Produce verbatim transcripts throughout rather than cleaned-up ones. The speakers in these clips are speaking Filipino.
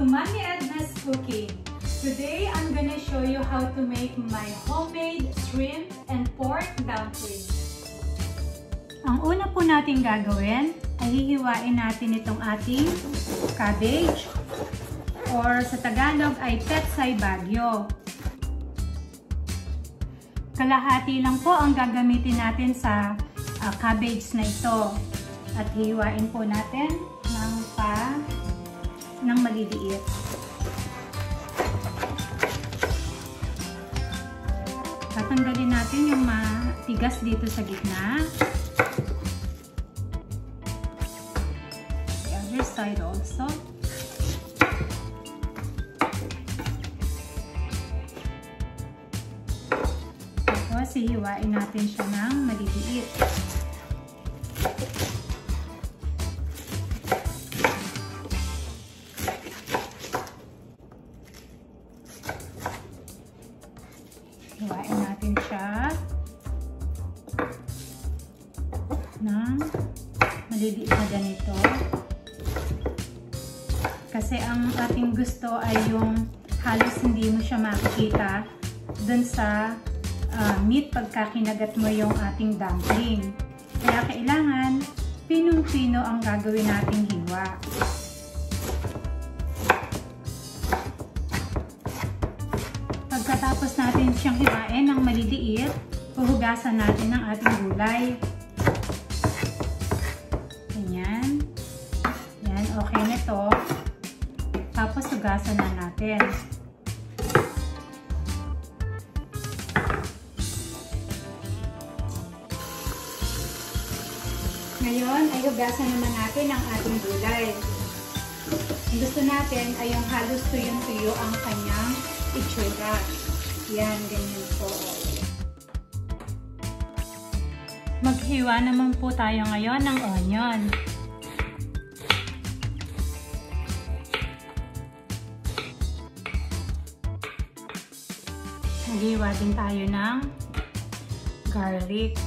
to Mommy Edna's Cooking. Today, I'm gonna show you how to make my homemade shrimp and pork dumpling. Ang una po natin gagawin ay hihiwain natin itong ating cabbage or sa Tagalog ay pet saibagyo. Kalahati lang po ang gagamitin natin sa uh, cabbage na ito. At hihiwain po natin ng pa ng maliliit. Tatanggalin natin yung matigas dito sa gitna. The other side also. Tapos, hihiwain natin siya ng maliliit. Hiwain natin siya ng maliliit na ganito. Kasi ang ating gusto ay yung halos hindi mo siya makikita dun sa uh, meat pagkakinagat mo yung ating dumpling. Kaya kailangan pinong-pino ang gagawin nating hiwa. Pagkatapos natin siyang hiwain ng maliliit, huhugasan natin ng ating gulay. Ganyan. Yan, okay na ito. Tapos hugasan na natin. Ngayon, ay hugasan naman natin ang ating gulay. Ang gusto natin ay yung halos tuyong-tuyo ang kanyang itsura. Yan, ganyan po. Maghiwa naman po tayo ngayon ng onion. Maghiwa din tayo ng garlic.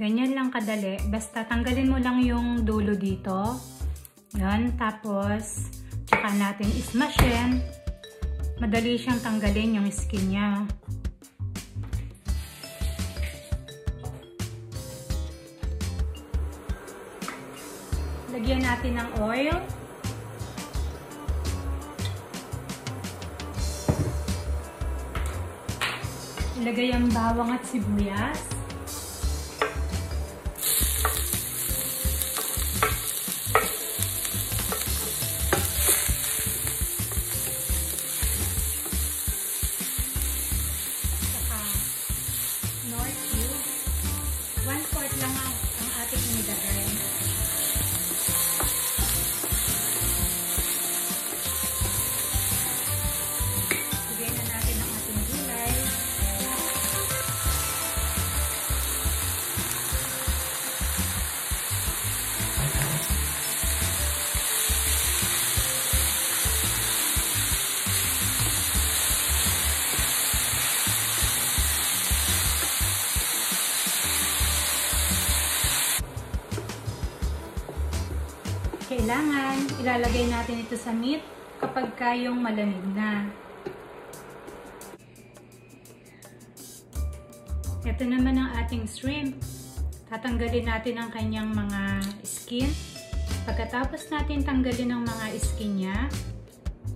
Ganyan lang kadali. Basta tanggalin mo lang yung dulo dito. Yan. Tapos, tsaka natin ismashin. Madali siyang tanggalin yung skin niya. Lagyan natin ng oil. Ilagay ang bawang at sibuyas. Kailangan ilalagay natin ito sa meat kapag kayong malamig na. Ito naman ang ating shrimp. Tatanggalin natin ang kanyang mga skin. Pagkatapos natin tanggalin ang mga skin niya,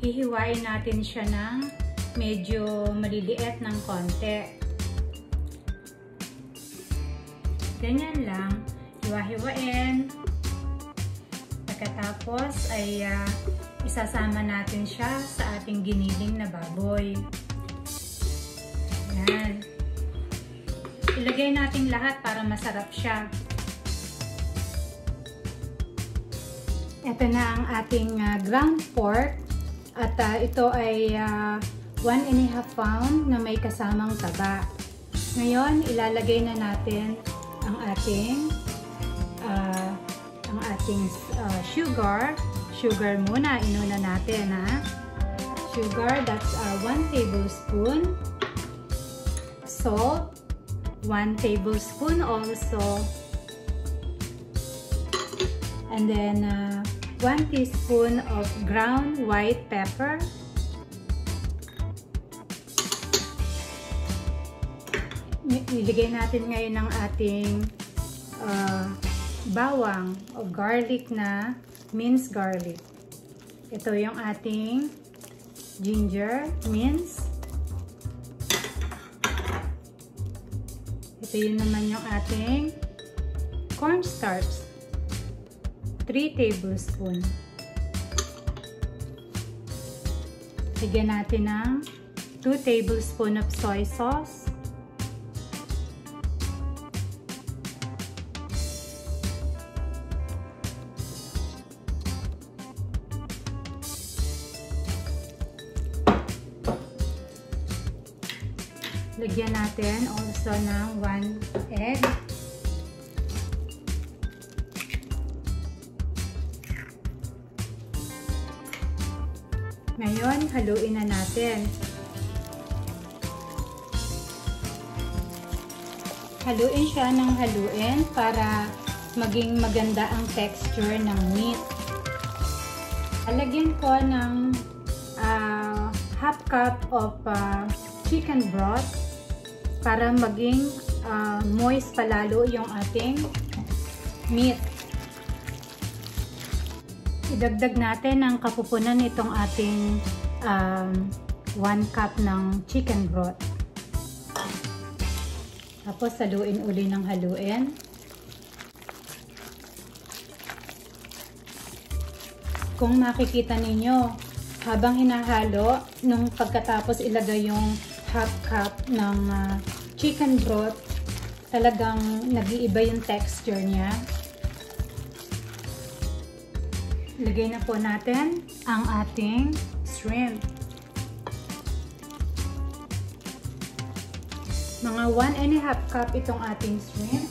hihiwain natin siya ng medyo maliliit ng konti. Ganyan lang. Hiwa-hiwain. Pagkatapos ay uh, isasama natin siya sa ating giniling na baboy. Ayan. Ilagay natin lahat para masarap siya. Ito na ang ating uh, ground pork. At uh, ito ay uh, one and a half pound na may kasamang taba. Ngayon, ilalagay na natin ang ating uh, ang ating uh, sugar. Sugar muna, inuna natin ha. Sugar, that's uh, one tablespoon. Salt, one tablespoon also, and then uh, one teaspoon of ground white pepper, nilagay natin ngayon ng ating uh, bawang o garlic na minced garlic. Ito yung ating ginger minced. Ito yun naman yung ating cornstarch, three tablespoon. Bigyan natin ng two tablespoon of soy sauce, lagyan natin also ng one egg. Ngayon, haluin na natin. Haluin siya ng haluin para maging maganda ang texture ng meat. Lagyan ko ng uh, half cup of uh, chicken broth para maging uh, moist palalo yung ating meat. Idagdag natin ang kapupunan itong ating um, one cup ng chicken broth. Tapos haluin uli ng haluin. Kung makikita ninyo, habang hinahalo, nung pagkatapos ilagay yung half cup ng uh, chicken broth, talagang nag-iiba yung texture niya. Lagay na po natin ang ating shrimp. Mga one and a half cup itong ating shrimp.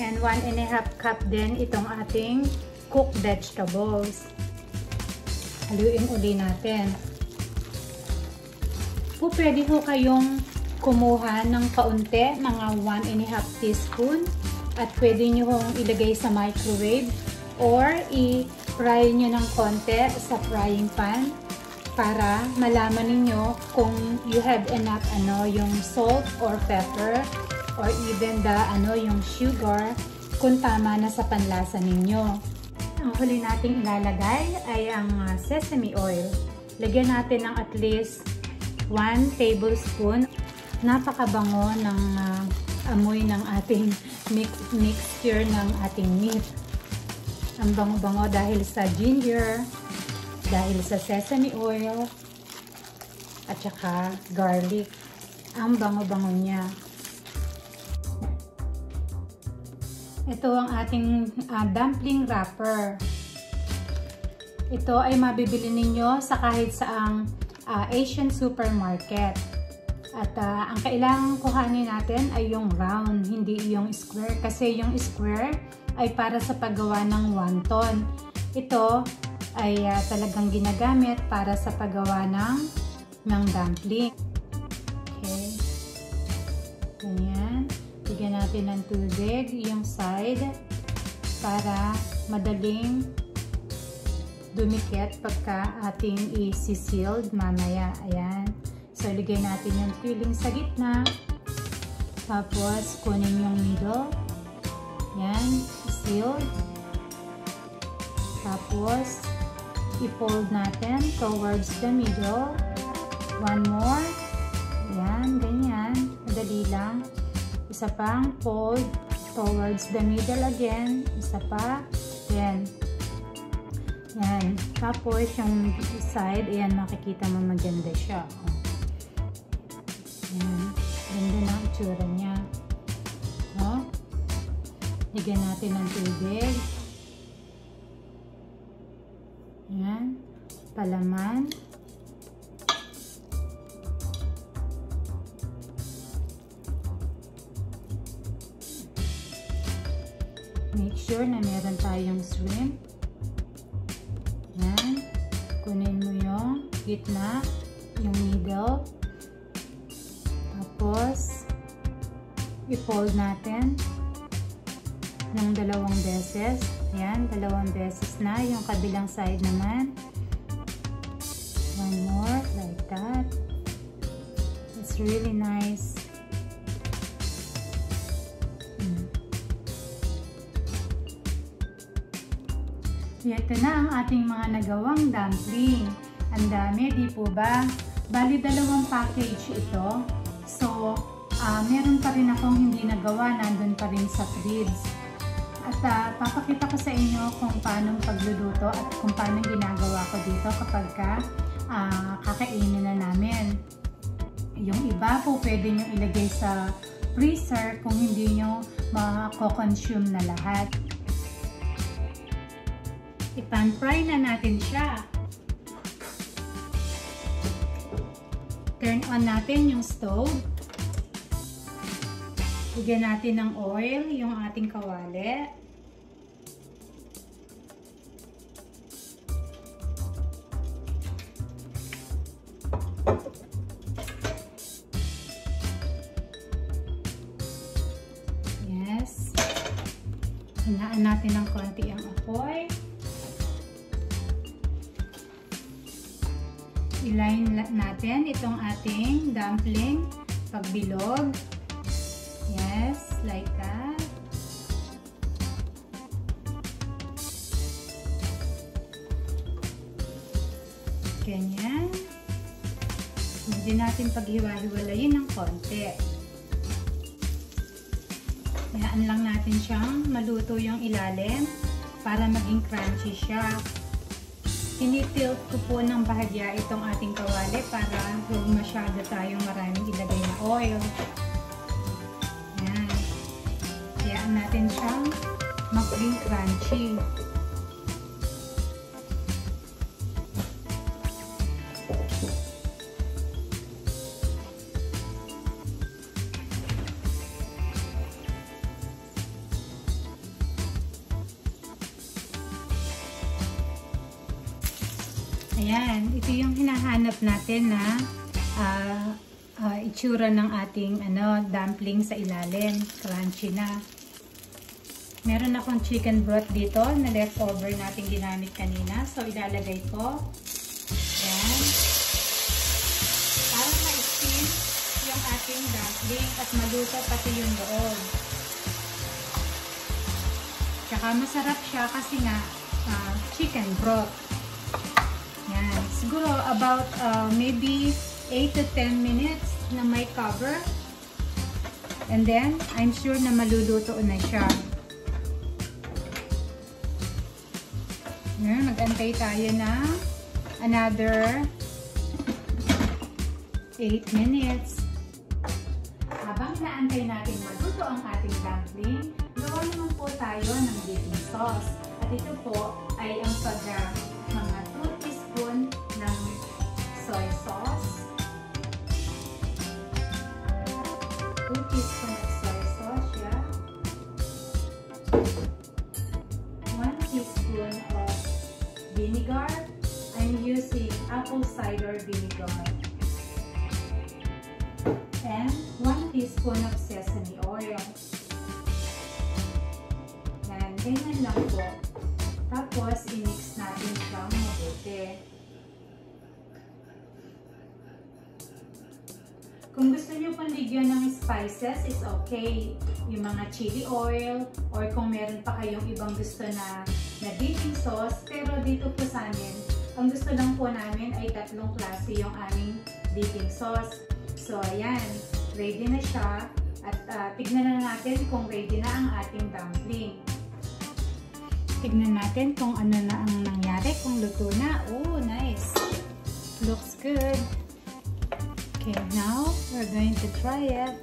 And one and a half cup din itong ating cooked vegetables. Haluin uli natin. Po, pwede ho kayong kumuha ng kaunti, mga one and a half teaspoon, at pwede nyo hong ilagay sa microwave or i-fry nyo ng konti sa frying pan para malaman ninyo kung you have enough ano, yung salt or pepper or even the ano, yung sugar, kung tama na sa panlasa ninyo. Ang huli nating ilalagay ay ang sesame oil. Lagyan natin ng at least one tablespoon. Napakabango ng uh, amoy ng ating mix mixture ng ating meat. Ang bango-bango dahil sa ginger, dahil sa sesame oil, at saka garlic. Ang bango-bango niya. Ito ang ating uh, dumpling wrapper. Ito ay mabibili ninyo sa kahit saang Uh, Asian supermarket. At uh, ang kailangan kuhanin natin ay yung round, hindi yung square, kasi yung square ay para sa paggawa ng wonton. Ito ay uh, talagang ginagamit para sa paggawa ng, ng dumpling. Okay. Ganyan. Bigyan natin ng tubig yung side para madaling dumikit pagka ating i-sealed mamaya. Ayan. So, ilagay natin yung filling sa gitna. Tapos, kunin yung middle. Ayan. Sealed. Tapos, i-fold natin towards the middle. One more. Ayan. Ganyan. Madali lang. Isa pang fold towards the middle again. Isa pa. Ayan. Yan. Tapos, yung side, ayan, makikita mo maganda siya. Ayan. Ganda na ang tsura niya. O. Ligyan natin ng tubig. Ayan. Palaman. Make sure na meron tayong shrimp. Ayan. Kunin mo yung gitna, yung middle. Tapos, i-fold natin ng dalawang beses. Ayan, dalawang beses na. Yung kabilang side naman. One more, like that. It's really nice. Hmm. Ito na ang ating mga nagawang dumpling. Ang dami, di po ba? Bali, dalawang package ito. So, uh, meron pa rin akong hindi nagawa. Nandun pa rin sa fridge. At uh, papakita ko sa inyo kung paano pagluluto at kung paano ginagawa ko dito kapag ka, uh, kakainin na namin. Yung iba po pwede nyo ilagay sa freezer kung hindi nyo mako-consume na lahat. I-pan-fry na natin siya. Turn on natin yung stove. Bigyan natin ng oil yung ating kawali. Yes. Hinaan natin ng konti ang apoy. I-line natin itong ating dumpling pagbilog. Yes, like that. Ganyan. Hindi natin paghiwa-hiwalayin ng konti. Hayaan lang natin siyang maluto yung ilalim para maging crunchy siya. Tinitilt ko po ng bahagya itong ating kawali para huwag masyado tayong maraming ilagay na oil. Natin siyang maging crunchy. Ayan, ito yung hinahanap natin na uh, uh, itsura ng ating ano, dumpling sa ilalim. Crunchy na. Meron akong chicken broth dito na leftover natin ginamit kanina. So, ilalagay ko. Ayan. Para ma-steam yung ating dumpling at maluto pati yung loob. Tsaka masarap siya kasi nga uh, chicken broth. Ayan. Siguro about uh, maybe eight to ten minutes na may cover. And then, I'm sure na maluluto na siya. Mag-antay tayo na another eight minutes. Habang naantay natin maluto ang ating dumpling, gawa naman po tayo ng dipping sauce. At ito po ay ang pagka mga two teaspoon ng soy sauce. two teaspoon of soy sauce, yeah. one teaspoon of vinegar. I'm using apple cider vinegar. And one teaspoon of sesame oil. And ganyan lang po. Tapos, i-mix natin siyang mabuti. Kung gusto nyo pang ligyan ng spices, it's okay. Yung mga chili oil, or kung meron pa kayong ibang gusto na na dipping sauce, pero dito po sa amin, ang gusto lang po namin ay tatlong klase yung aming dipping sauce. So, ayan, ready na siya. At uh, tignan na natin kung ready na ang ating dumpling. Tignan natin kung ano na ang nangyari, kung luto na. Oh, nice! Looks good! Okay, now we're going to try it.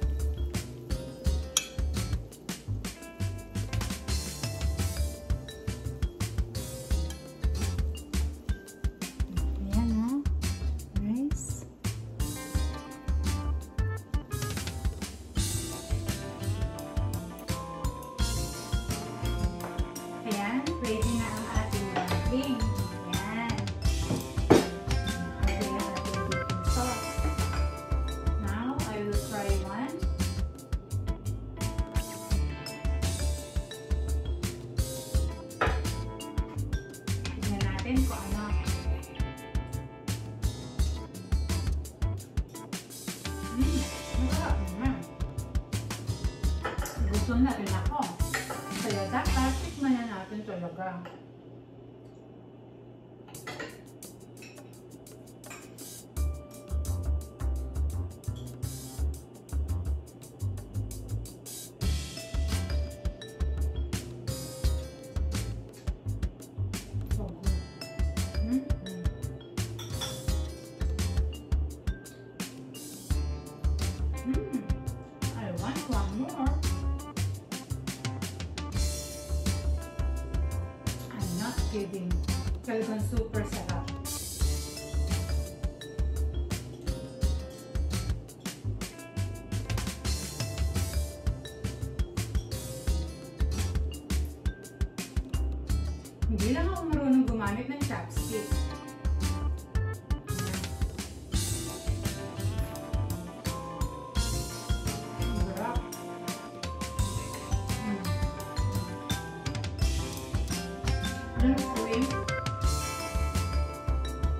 Now I will try one. natin kung ano ang pwede. Mmm, masarap naman. Gusto na rin ako. Kaya dapat tikman na natin talaga. Kidding. Talagang super sarap. Hindi lang ako marunong gumamit ng chopstick.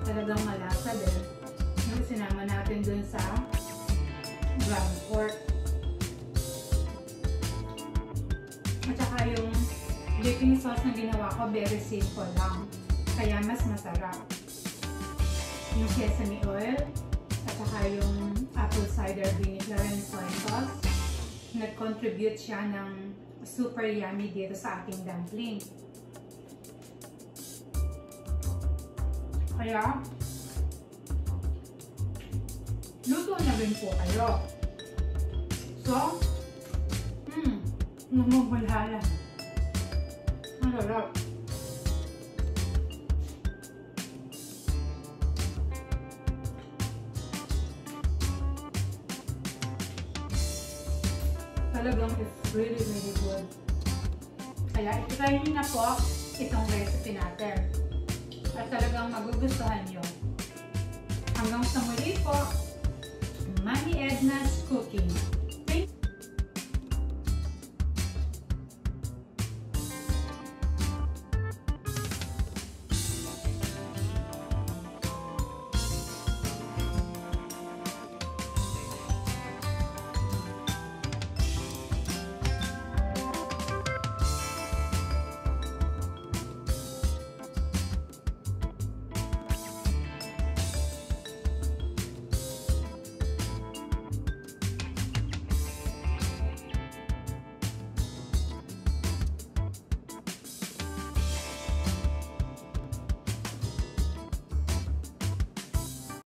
Talagang malasa din. Yung sinama natin dun sa ground pork. At saka yung baking sauce na ginawa ko, very simple lang. Kaya mas masarap. Yung sesame oil, at saka yung apple cider vinegar and soy sauce. Nag-contribute siya ng super yummy dito sa ating dumpling. Kaya, luto na rin po kayo. So, hmm, namumulhala. Masarap. Talagang it's really, really good. Kaya, itry nyo na po itong recipe natin. At talagang magugustuhan nyo. Hanggang sa muli po, Mommy Edna's Cooking.